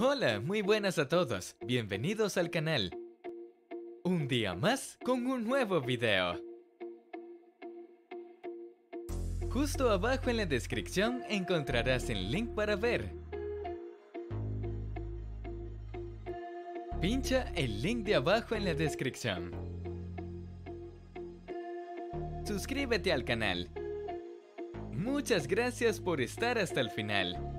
Hola, muy buenas a todos. Bienvenidos al canal. Un día más con un nuevo video. Justo abajo en la descripción encontrarás el link para ver. Pincha el link de abajo en la descripción. Suscríbete al canal. Muchas gracias por estar hasta el final.